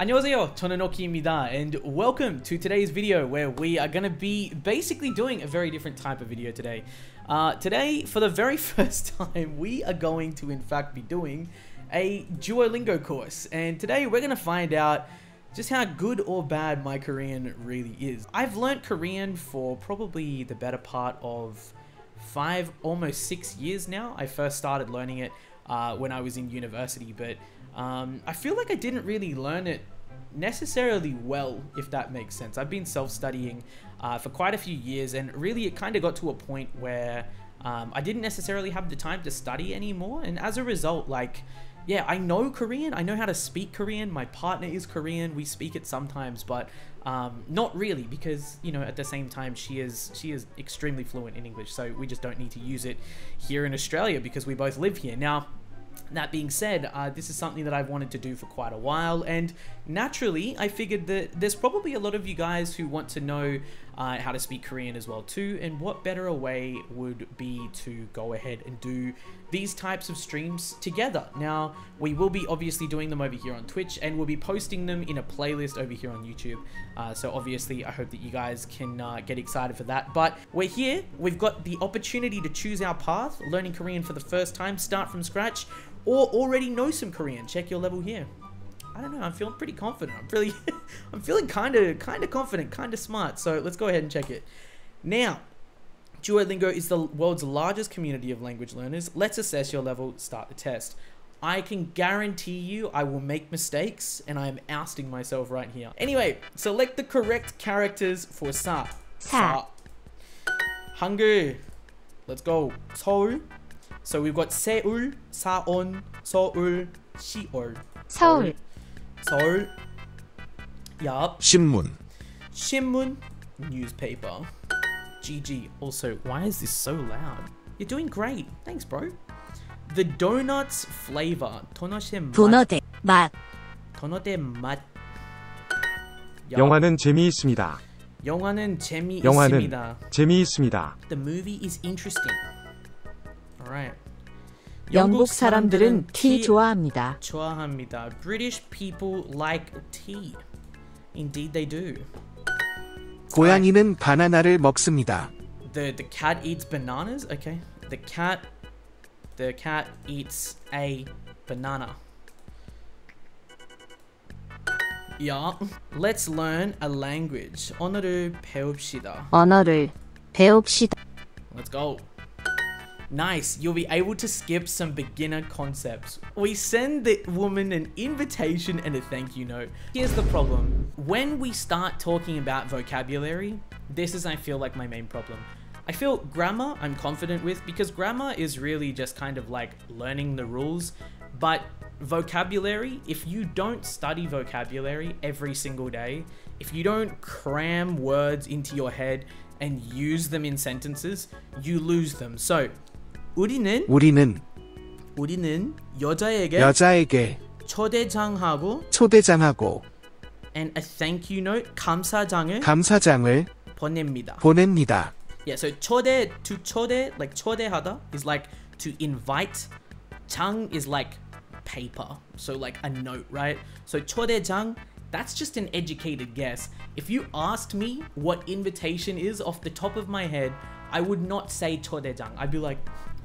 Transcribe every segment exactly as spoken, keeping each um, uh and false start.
안녕하세요, 저는 Loki입니다, and welcome to today's video where we are going to be basically doing a very different type of video today. Uh, today, for the very first time, we are going to in fact be doing a Duolingo course, and today we're going to find out just how good or bad my Korean really is. I've learnt Korean for probably the better part of five, almost six years now. I first started learning it uh, when I was in university, but Um, I feel like I didn't really learn it necessarily well, if that makes sense. I've been self-studying uh, for quite a few years, and really it kind of got to a point where um, I didn't necessarily have the time to study anymore. And as a result, like, yeah, I know Korean, I know how to speak Korean, my partner is Korean, we speak it sometimes, but um, not really, because, you know, at the same time she is she is extremely fluent in English, so we just don't need to use it here in Australia because we both live here. Now, that being said, uh, this is something that I've wanted to do for quite a while, and naturally I figured that there's probably a lot of you guys who want to know uh, how to speak Korean as well too, and what better a way would be to go ahead and do these types of streams together. Now, we will be obviously doing them over here on Twitch, and we'll be posting them in a playlist over here on YouTube, uh, so obviously I hope that you guys can uh, get excited for that. But we're here, we've got the opportunity to choose our path, learning Korean for the first time, start from scratch, or already know some Korean. Check your level here. I don't know, I'm feeling pretty confident. I'm really I'm feeling kind of kind of confident, kind of smart. So let's go ahead and check it. Now, Duolingo is the world's largest community of language learners. Let's assess your level, start the test. I can guarantee you I will make mistakes, and I am ousting myself right here. Anyway, select the correct characters for sa. Sa. Hangul. Let's go. Seoul. So we've got Seoul, Saon, Seoul, Seoul. Seoul. Seoul. Yup. Shinmun. Shinmun. Newspaper. G G. Also, why is this so loud? You're doing great. Thanks, bro. The donuts flavor. Donote donote mat. Donote mat. 영화는 재미있습니다. 영화는 재미있습니다. 재미있습니다. The movie is interesting. Right. 영국 사람들은 티 좋아합니다. 좋아합니다. British people like tea. Indeed they do. 고양이는 바나나를 먹습니다. The the cat eats bananas. Okay. The cat the cat eats a banana. Yeah. Let's learn a language. 언어를 배웁시다. 언어를 배웁시다. Let's go. Nice, you'll be able to skip some beginner concepts. We send the woman an invitation and a thank you note. Here's the problem. When we start talking about vocabulary, this is, I feel like, my main problem. I feel grammar I'm confident with, because grammar is really just kind of like learning the rules. But vocabulary, if you don't study vocabulary every single day, if you don't cram words into your head and use them in sentences, you lose them. So, 우리는 우리는 우리는 여자에게 여자에게 초대장하고 초대장하고 and a thank you note 감사장을 감사장을 보냅니다. 보냅니다. Yeah, so 초대 to 초대 like 초대하다 is like to invite. 장 is like paper. So like a note, right? So 초대장, that's just an educated guess. If you asked me what invitation is off the top of my head, I would not say 초대장. I'd be like,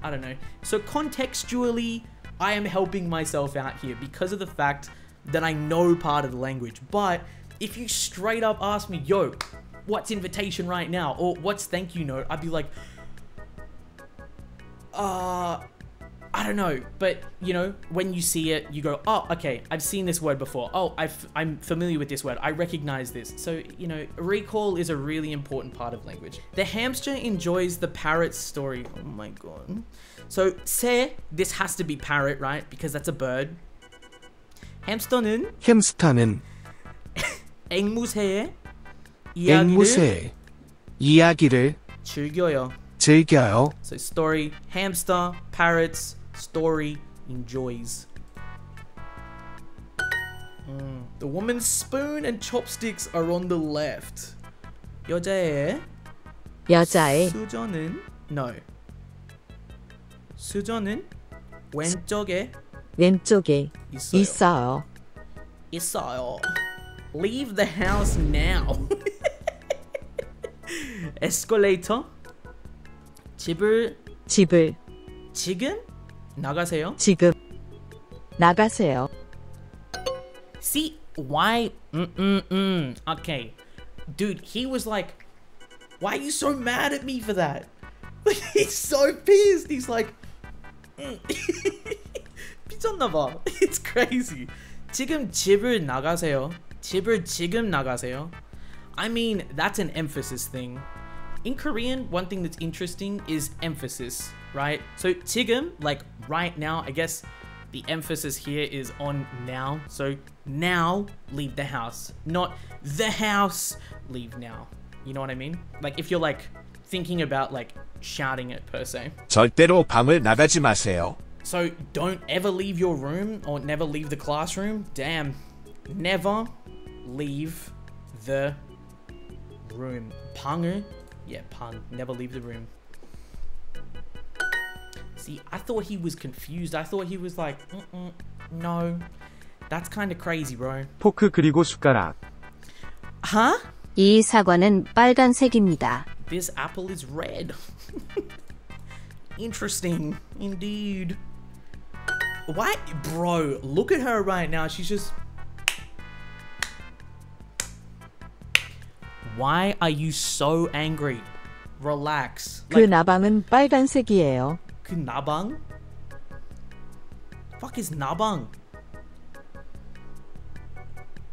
I don't know. So contextually, I am helping myself out here because of the fact that I know part of the language. But if you straight up ask me, yo, what's invitation right now? Or what's thank you note? I'd be like, uh, I don't know. But, you know, when you see it, you go, oh, okay, I've seen this word before. Oh, I've, I'm familiar with this word. I recognize this. So, you know, recall is a really important part of language. The hamster enjoys the parrot's story. Oh my God. So, se, this has to be parrot, right? Because that's a bird. Hamster는 hamster는 앵무새의 앵무새 이야기를 즐겨요. 즐겨요. So, story, hamster, parrots, story, enjoys. Mm. The woman's spoon and chopsticks are on the left. 여자의 여자의 수저는 no. 수저는 왼쪽에 왼쪽에 있어요. 있어요. 있어요. Leave the house now. Escalator. 집을 집을 지금 나가세요. 지금 나가세요. See why? Mm mm mm. Okay, dude, he was like, "Why are you so mad at me for that?" Like, he's so pissed. He's like, mm. 미쳤나봐. It's crazy. 지금 집을 나가세요. 집을 지금 나가세요. I mean, that's an emphasis thing. In Korean, one thing that's interesting is emphasis, right? So 지금, like right now, I guess the emphasis here is on now. So now, leave the house. Not the house, leave now. You know what I mean? Like if you're like thinking about like shouting it per se. 절대로 방을 나가지 마세요. So don't ever leave your room or never leave the classroom. Damn. Never leave the room. 방을. Yeah, pang. Never leave the room. See, I thought he was confused. I thought he was like, mm-mm, no. That's kind of crazy, bro. 포크 그리고 숟가락. Huh? 이 사과는 빨간색입니다. This apple is red. Interesting, indeed. Why, bro? Look at her right now. She's just. Why are you so angry? Relax. 그 like, 나방은 빨간색이에요. 그 나방? Fuck is 나방?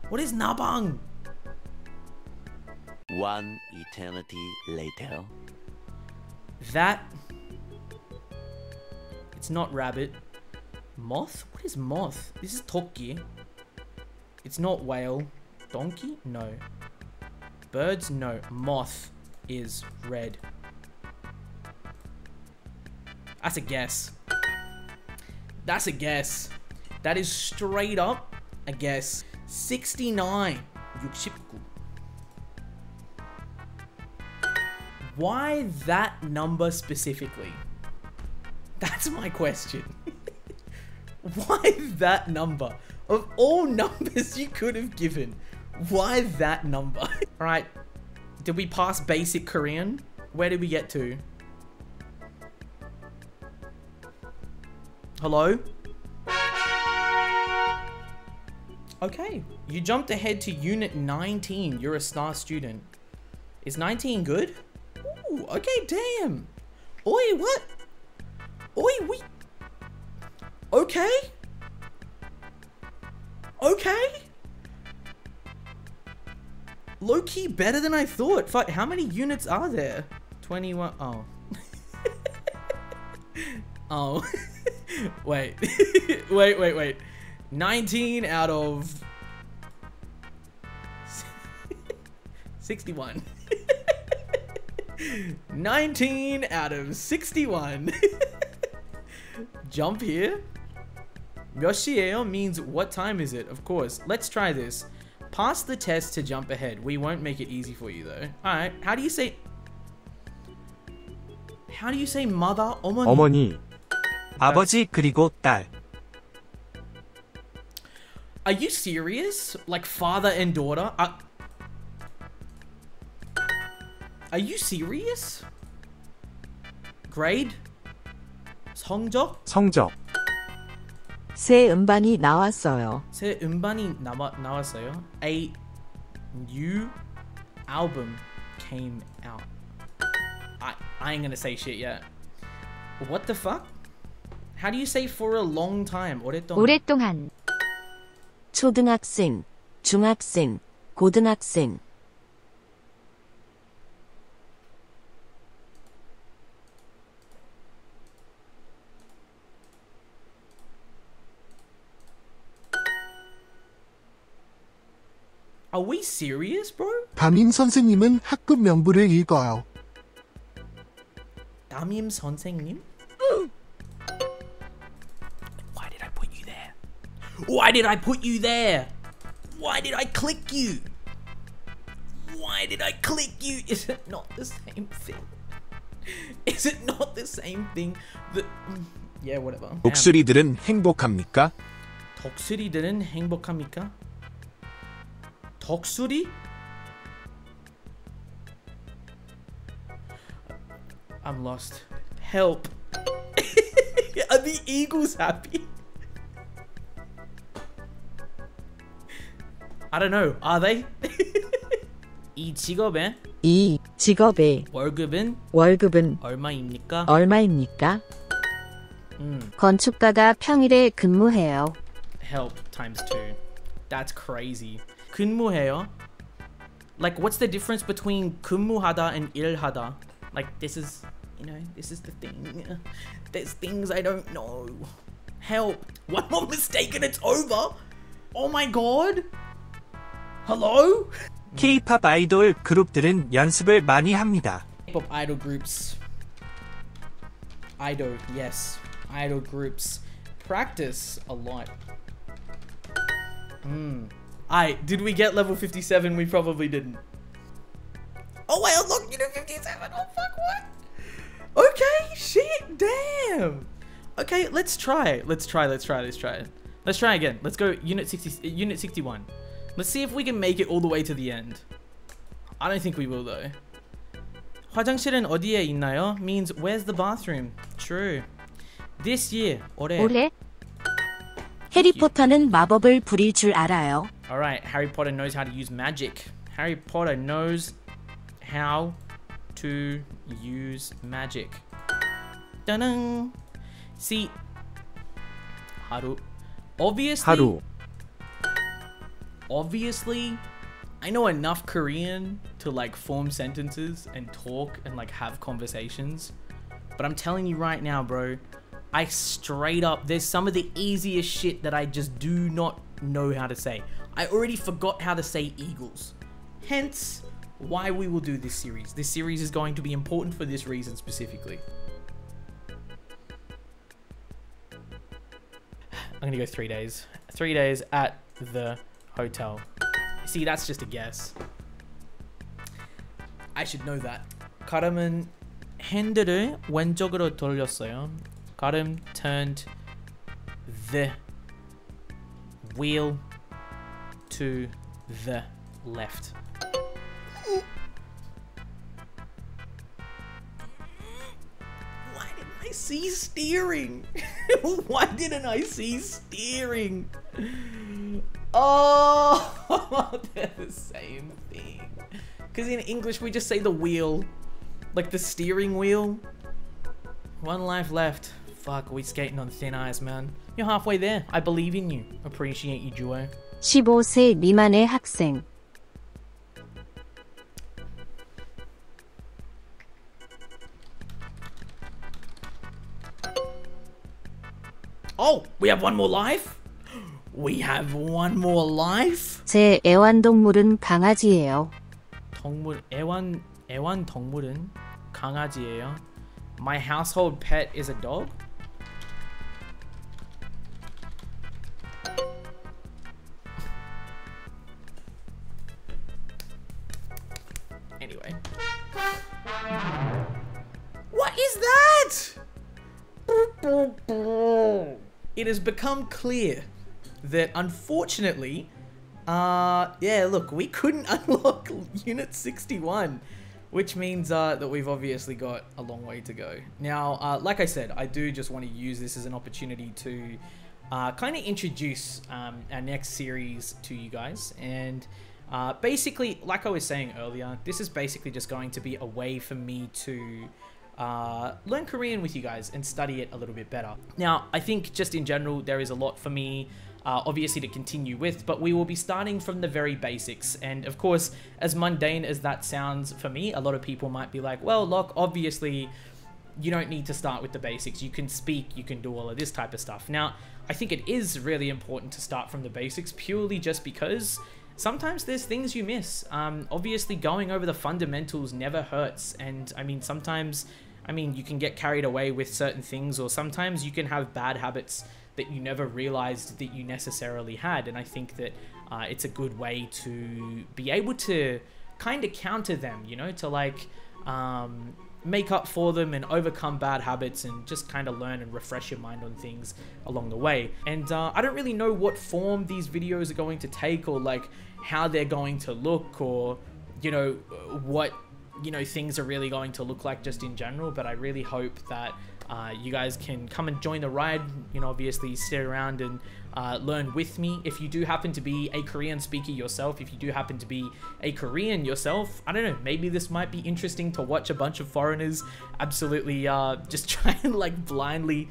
What is 나방? One eternity later. That. It's not rabbit. Moth? What is moth? This is toki. It's not whale. Donkey? No. Birds? No. Moth is red. That's a guess. That's a guess. That is straight up a guess. sixty-nine. Why that number specifically? That's my question. Why that number? Of all numbers you could have given, why that number? All right, did we pass basic Korean? Where did we get to? Hello? Okay, you jumped ahead to unit nineteen. You're a star student. Is nineteen good? Ooh, okay, damn. Oi, what? Oi, we... Okay? Okay? Low-key better than I thought. Fuck, how many units are there? twenty-one... Oh. Oh. Wait. Wait, wait, wait. nineteen out of... sixty-one. nineteen out of sixty-one. Jump here. Yoshio means what time is it? Of course. Let's try this. Pass the test to jump ahead. We won't make it easy for you though. Alright. How do you say... How do you say mother? 어머니. 어머니. 아버지 그리고 딸. Are you serious? Like father and daughter? Are, Are you serious? Grade? 성적? 성적. 새 음반이 나왔어요. 새 음반이 나와, 나왔어요. A new album came out. I, I ain't gonna say shit yet. What the fuck? How do you say for a long time? 오랫동안. 오랫동안. 초등학생, 중학생, 고등학생. Are we serious, bro? 담임 선생님은 학급 명부를 읽어요. 담임 선생님? Why did I put you there? Why did I put you there? Why did I click you? Why did I click you? Is it not the same thing? Is it not the same thing? The... Yeah, whatever. 독수리들은 행복합니까? 독수리들은 행복합니까? 독수리? I'm lost. Help. Are the eagles happy? I don't know. Are they? 이 직업에 이 직업에 월급은 월급은 얼마입니까? 얼마입니까? 음. 건축가가 평일에 근무해요. Help times two. That's crazy. 근무해요. Like, what's the difference between 근무하다 and 일하다? Like, this is, you know, this is the thing. There's things I don't know. Help! One more mistake and it's over. Oh my god. Hello? K-pop 아이돌 그룹들은 연습을 많이 합니다. K-pop idol groups. Idol, yes. Idol groups practice a lot. Hmm. I did we get level fifty-seven? We probably didn't. Oh, I unlocked you to fifty-seven. Oh fuck, what? Okay, shit, damn. Okay, let's try it. Let's try. Let's try. Let's try it. Let's try again. Let's go unit sixty. Unit sixty-one. Let's see if we can make it all the way to the end. I don't think we will though. 화장실은 어디에 있나요? Means where's the bathroom? True. This year. 올해. 올해. 해리포터는 마법을 부릴 줄 알아요. Alright, Harry Potter knows how to use magic. Harry Potter knows how to use magic. Dun-dun. See. 하루. Obviously. 하루. Obviously, I know enough Korean to like form sentences and talk and like have conversations. But I'm telling you right now, bro, I straight up, there's some of the easiest shit that I just do not know how to say. I already forgot how to say eagles. Hence, why we will do this series. This series is going to be important for this reason specifically. I'm gonna go three days. Three days at the hotel. See, that's just a guess. I should know that. 걸음은 핸들을 왼쪽으로 돌렸어요. 걸음 turned the wheel to the left. Why didn't I see steering? Why didn't I see steering? Oh, they're the same thing. Because in English, we just say the wheel. Like the steering wheel. One life left. Fuck, we skating on thin ice, man. You're halfway there. I believe in you. Appreciate you, duo. fifteen 세 미만의 학생. Oh, we have one more life? We have one more life. 제 애완동물은 강아지예요. 동물 애완 애완동물은 강아지예요. My household pet is a dog. Anyway. What is that? It has become clear that unfortunately, uh, yeah, look, we couldn't unlock Unit sixty-one, which means uh, that we've obviously got a long way to go. Now, uh, like I said, I do just want to use this as an opportunity to uh, kind of introduce um, our next series to you guys. And uh, basically, like I was saying earlier, this is basically just going to be a way for me to Uh, learn Korean with you guys and study it a little bit better. Now, I think just in general, there is a lot for me, uh, obviously to continue with, but we will be starting from the very basics. And of course, as mundane as that sounds for me, a lot of people might be like, well, Lok, obviously you don't need to start with the basics. You can speak, you can do all of this type of stuff. Now, I think it is really important to start from the basics purely just because sometimes there's things you miss. Um, obviously, going over the fundamentals never hurts. And I mean, sometimes, I mean, you can get carried away with certain things, or sometimes you can have bad habits that you never realized that you necessarily had. And I think that uh, it's a good way to be able to kind of counter them, you know, to like um, make up for them and overcome bad habits and just kind of learn and refresh your mind on things along the way. And uh, I don't really know what form these videos are going to take, or like how they're going to look, or, you know, what, you know, things are really going to look like just in general. But I really hope that uh, you guys can come and join the ride, you know, obviously sit around and uh, learn with me. If you do happen to be a Korean speaker yourself, if you do happen to be a Korean yourself, I don't know, maybe this might be interesting to watch a bunch of foreigners absolutely uh, just try and like blindly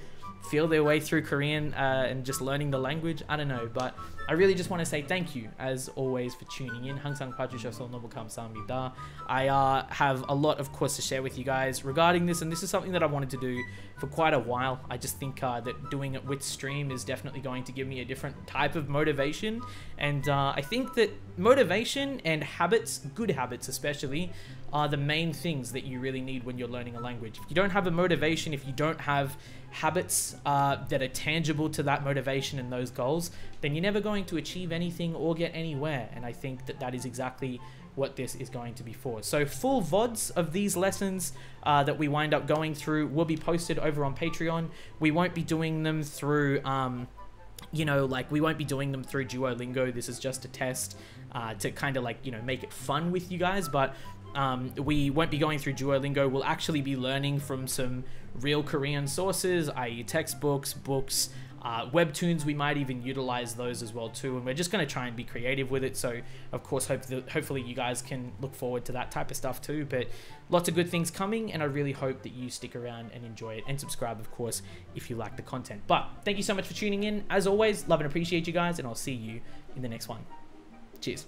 feel their way through Korean uh, and just learning the language. I don't know, but I really just want to say thank you as always for tuning in. 항상 봐주셔서 너무 감사합니다. I uh, have a lot, of course, to share with you guys regarding this, and this is something that I wanted to do for quite a while. I just think uh, that doing it with stream is definitely going to give me a different type of motivation, and uh, I think that motivation and habits, good habits especially, are the main things that you really need when you're learning a language. If you don't have a motivation, if you don't have habits uh, that are tangible to that motivation and those goals, then you're never going to achieve anything or get anywhere. And I think that that is exactly what this is going to be for. So full V O Ds of these lessons uh, that we wind up going through will be posted over on Patreon. We won't be doing them through, um, you know, like we won't be doing them through Duolingo. This is just a test uh, to kind of like, you know, make it fun with you guys. But Um, we won't be going through Duolingo. We'll actually be learning from some real Korean sources, that is textbooks, books, uh, webtoons. We might even utilize those as well too, and we're just going to try and be creative with it. So of course, hope that hopefully you guys can look forward to that type of stuff too. But lots of good things coming, and I really hope that you stick around and enjoy it, and subscribe of course if you like the content. But thank you so much for tuning in as always. Love and appreciate you guys, and I'll see you in the next one. Cheers.